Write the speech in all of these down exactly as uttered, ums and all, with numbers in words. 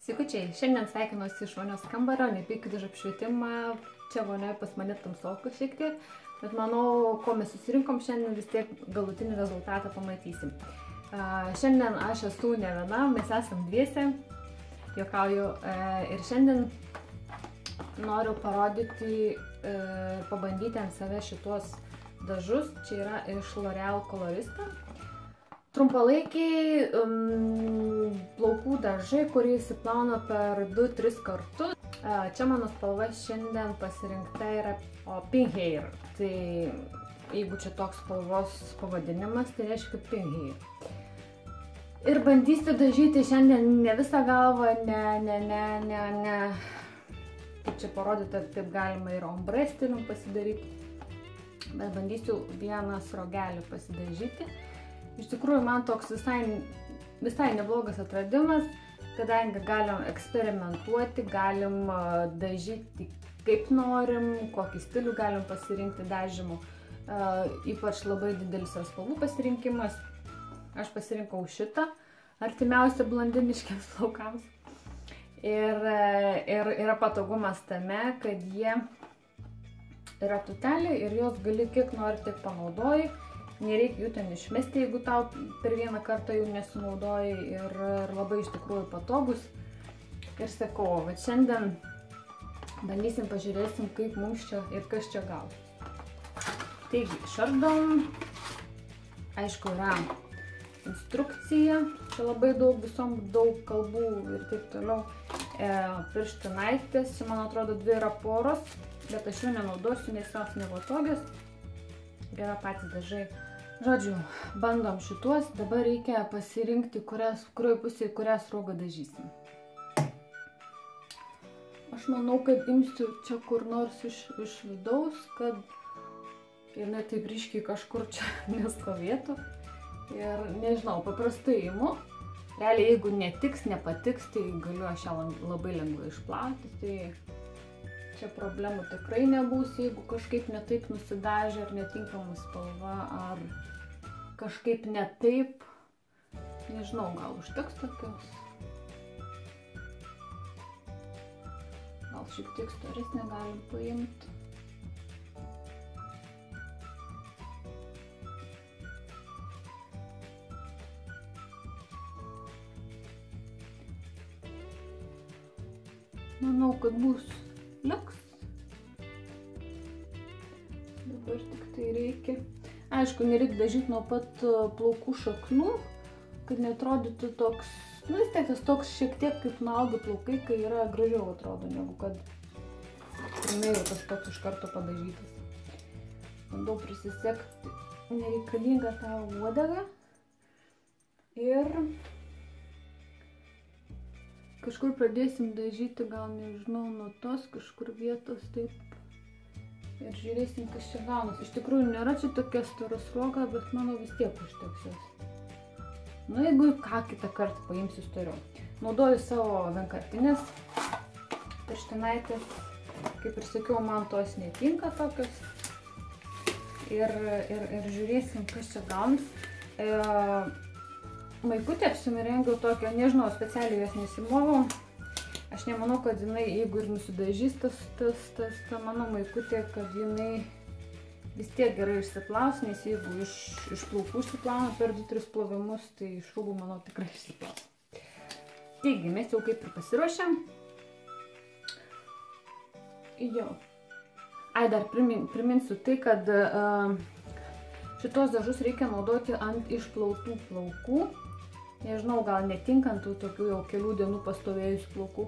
Sveikučiai, šiandien sveikinuosi iš vonios kambario, nepykit už apšvietimą, čia vonioje pas mane tamsoka šiek tiek, bet manau, ko mes susirinkom šiandien, vis tiek galutinį rezultatą pamatysim. Šiandien aš esu ne viena, mes esam dviese, juokauju, ir šiandien noriu parodyti, pabandyti ant save šituos dažus, čia yra iš L'Oreal Colorista. Trumpalaikiai um, plaukų dažai, kurį įsiplauna per du tris kartus. Čia mano spalva šiandien pasirinkta yra Pink Hair. Tai jeigu čia toks spalvos pavadinimas, tai reiškia Pink Hair. Ir bandysiu dažyti šiandien ne visą galvą, ne, ne, ne, ne, ne. Kaip čia parodyta, taip galima ir ombre stilium pasidaryti. Bet bandysiu vieną srogelį pasidažyti. Iš tikrųjų, man toks visai, visai neblogas atradimas, kadangi galim eksperimentuoti, galim dažyti kaip norim, kokį stilių galim pasirinkti dažymu. E, ypač labai didelis yra spalvų pasirinkimas. Aš pasirinkau šitą, artimiausią blondiniškiams plaukams. Ir, ir yra patogumas tame, kad jie yra tuteliai ir jos gali kiek nori tiek panaudoji. Nereikia jų ten išmesti, jeigu tau per vieną kartą jų nesunaudoji, ir labai iš tikrųjų patogus. Ir sakau, va šiandien bandysim, pažiūrėsim, kaip mums čia ir kas čia gal. Taigi, šardom, aišku, yra instrukcija, čia labai daug visom daug kalbų ir taip toliau. E, pirštinaitės, čia man atrodo dvi yra poros, bet aš jų nenaudosiu, nes jos nepatogios. Yra patys dažai. Žodžiu, bandom šituos, dabar reikia pasirinkti, kurioj pusėje kurią sruogą dažysim. Aš manau, kad imsiu čia kur nors iš, iš vidaus, kad jinai taip ryškiai kažkur čia nestovėtų. Ir nežinau, paprastai imu. Realiai, jeigu netiks, nepatiks, tai galiu aš ją labai lengvai išplauti. Tai čia problemų tikrai nebus, jeigu kažkaip netaip nusidažė, ar netinkama spalva, ar kažkaip netaip. Nežinau, gal užteks tokios. Gal šiek tiek storesnę galim paimti. Manau, kad bus liks. Dabar tik tai reikia. Aišku, nereikia dažyti nuo pat plaukų šaknų, kad neatrodytų toks, nu vis tiek tas toks šiek tiek kaip nuaugi plaukai, kai yra gražiau atrodo, negu kad jau tas toks iš karto padažytas. Bandau prisisekti nereikalingą tą uodegą ir kažkur pradėsim dažyti, gal nežinau, nuo tos kažkur vietos, taip. Ir žiūrėsim, kas čia gaunasi. Iš tikrųjų, nėra čia tokia stora sruoga, bet mano vis tiek užteks jos. Nu, jeigu ką, kitą kartą paimsiu storiau. Naudoju savo vienkartinės pirštinaitės. Kaip ir sakiau, man tos netinka tokios. Ir, ir, ir žiūrėsim, kas čia gaunasi. E... Maikutė apsirengiau tokio, nežinau, specialiai jos nesimovau. Aš nemanau, kad jinai, jeigu ir nusidažys tas, tas, tas, ta mano maikutė, kad jinai vis tiek gerai išsiplaus, nes jeigu iš, iš plaukų išsiplauna per du tris plovimus, tai iš rūbų, manau, tikrai išsiplaus. Taigi, mes jau kaip ir pasiruošėm. Jo. Ai, dar primin, priminsiu tai, kad uh, šitos dažus reikia naudoti ant išplautų plaukų. Nežinau, gal netinkantų tokių jau kelių dienų pastovėjusių plaukų,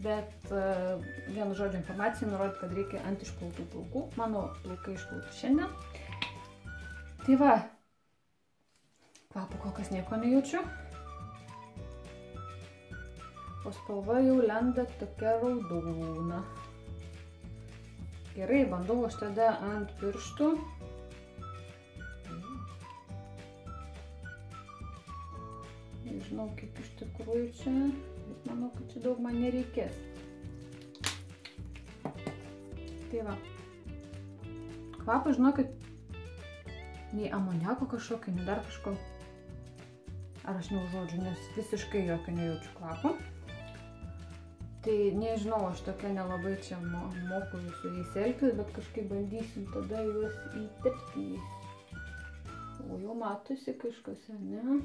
bet uh, vienu žodžiu informacijai nurodyt, kad reikia ant išplautų plaukų. Mano plaukai išplauti šiandien. Tai va, kvapo kol kas nieko nejaučiu. O spalva jau lenda tokia raudona. Gerai, bandau aš tada ant pirštų. Nežinau, kaip iš tikrųjų čia, bet manau, kad čia daug man nereikės. Tai va. Kvapą, žinokit, nei amoniako kažkokio, nei dar kažko. Ar aš neužuodžiu, nes visiškai jokio nejaučiu kvapo. Tai nežinau, aš tokia nelabai čia moku su jais elgtis, bet kažkaip bandysim tada juos įtepti. O jau matosi kažkas, ne?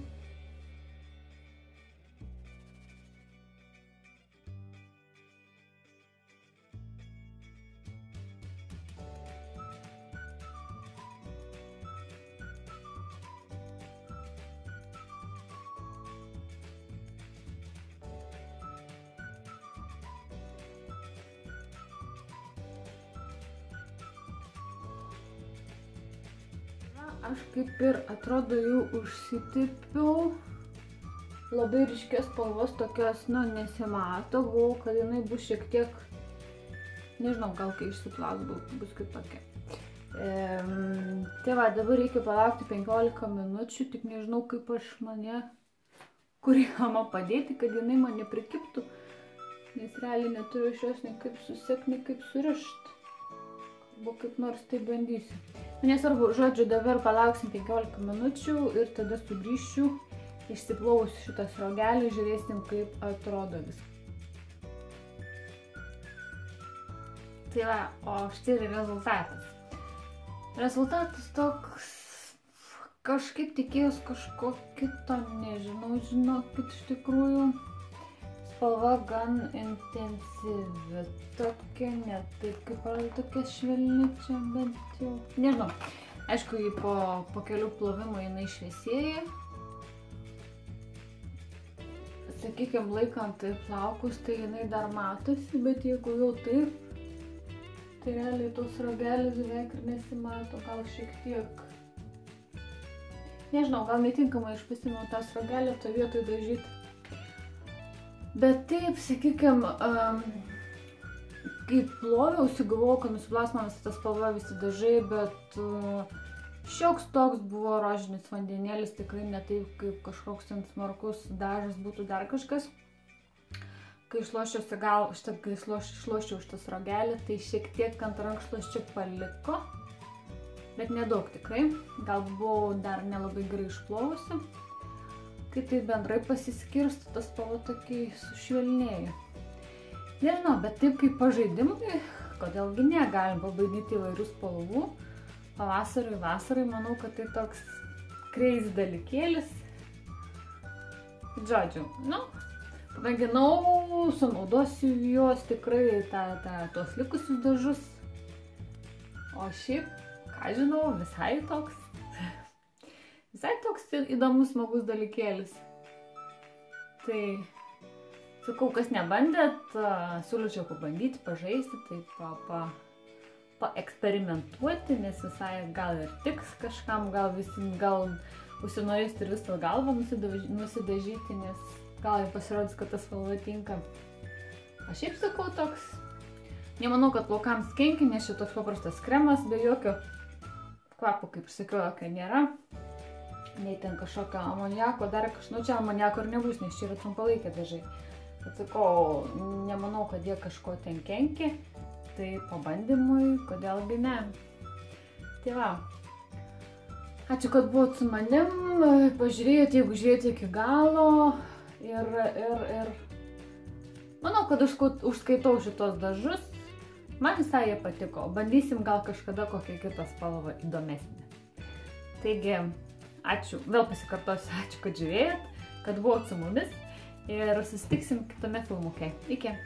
Aš kaip ir atrodo jau užsitipiau, labai ryškios spalvos tokios, nu, nesimato, galvojau, kad jinai bus šiek tiek, nežinau, gal kai išsiplaus, bus kaip tokia. Tai va, dabar reikia palaukti penkiolika minučių, tik nežinau, kaip aš mane, kurį hamą padėti, kad jinai mane prikiptų, nes realiai neturiu iš jos nei kaip susekt, nei kaip surišti. Buvo kaip nors tai bandysiu. Nesvarbu, žodžiu, dabar palauksim penkiolika minučių ir tada sugrįšiu, išsiplaus šitą srogelį, žiūrėsim, kaip atrodo viskas. Tai va, o štai yra rezultatas. Rezultatas toks, kažkaip tikėjus kažko kito, nežinau, žinokit, iš tikrųjų. Spalva gan intensyvi, tokia net taip kaip ar tokia švelni čia bent jau. Nežinau, aišku, jį po, po kelių plovimo jinai šviesėja. Sakykime, laikant taip laukus, tai jinai dar matosi, bet jeigu jau taip, tai realiai tos rogelės beveik ir nesimato, gal šiek tiek. Nežinau, gal netinkamai aš pasiėmiau tą srogelę, to vietoj dažyti. Bet taip, sakykime, kaip ploviausi, galvojau, kad nusiplasmavęs tą spalvą visi dažai, bet šioks toks buvo rožinis vandenėlis, tikrai ne taip, kaip kažkoks ten smarkus dažas būtų dar kažkas. Kai išlošiausi gal, štai kai išlošiau šitą srogelį, tai šiek tiek ant rankšluosčio paliko, bet nedaug tikrai, gal buvau dar nelabai gerai išplovusi. Kai tai bendrai pasiskirsto, tas spalva tokiai sušvelnėjo. Nežinau, bet taip kaip pažaidimai, kodėlgi ne, galim pabandyti įvairių spalvų. Pavasarui, vasarai, manau, kad tai toks crazy dalykėlis. Žodžiu, nu, pabanginau, sunaudosiu juos tikrai tą, tą, tos likusius dažus. O šiaip, ką žinau, visai toks. Visai toks įdomus, smagus dalykėlis. Tai, sakau, kas nebandėt, siūlyčiau pabandyti, pažaisti, tai pa, pa, paeksperimentuoti, nes visai gal ir tiks kažkam, gal visi, gal užsinorės ir visą galvą nusidažyti, nes gal ir pasirodys, kad tas spalva tinka. Aš šiaip sakau toks, nemanau, kad plaukams kenkia, nes šitoks paprastas kremas, be jokio kvapo, kaip ir sakiau, jokio nėra. Nei ten kažkokio amoniako, dar kažkokio, nu čia amoniako ir nebus, nes čia yra trumpalaikė dažai. Atsakau, nemanau, kad jie kažko ten kenkia, tai pabandymui, kodėlgi ne. Tai va, ačiū, kad buvot su manim, pažiūrėjote, jeigu žiūrėjote iki galo ir, ir, ir manau, kad užskaitau šitos dažus, man visai jie patiko, bandysim gal kažkada kokią kitą spalvą įdomesnį. Taigi, ačiū, vėl pasikartosiu, ačiū, kad žiūrėjot, kad buvot su mumis ir susitiksim kitame filmuke. Iki!